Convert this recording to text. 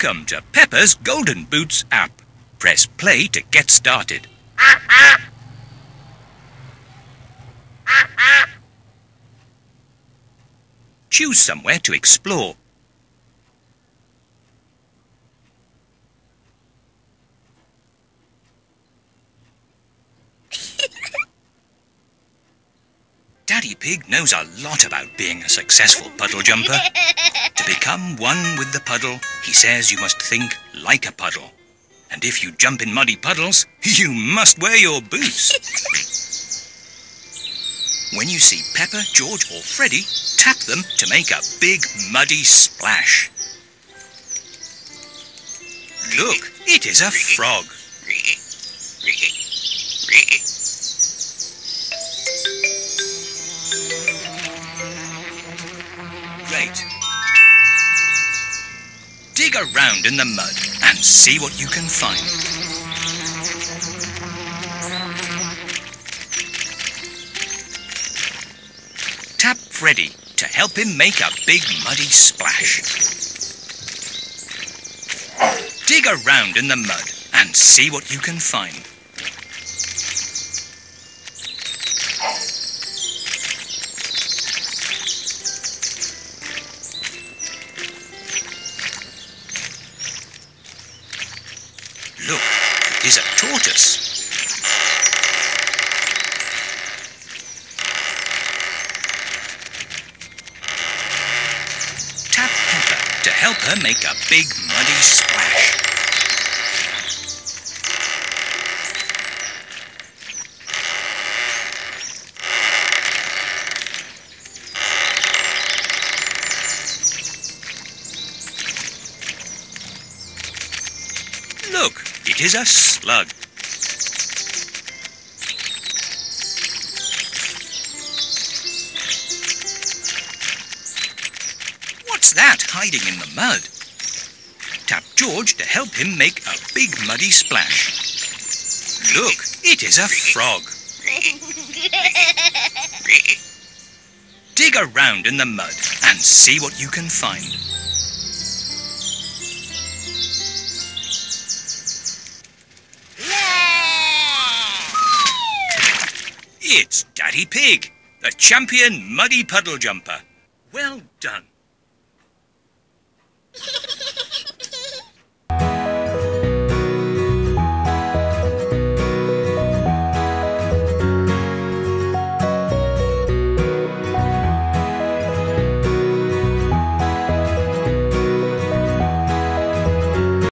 Welcome to Peppa's Golden Boots app. Press play to get started. Choose somewhere to explore. Daddy Pig knows a lot about being a successful puddle jumper. To become one with the puddle, he says you must think like a puddle. And if you jump in muddy puddles, you must wear your boots. When you see Peppa, George or Freddie, tap them to make a big muddy splash. Look, it is a frog. Great. Dig around in the mud and see what you can find. Tap Freddie to help him make a big muddy splash. Dig around in the mud and see what you can find. Look, it is a tortoise. Tap Peppa to help her make a big muddy splash. Look, it is a slug. What's that hiding in the mud? Tap George to help him make a big muddy splash. Look, it is a frog. Dig around in the mud and see what you can find. It's Daddy Pig, the champion muddy puddle jumper. Well done.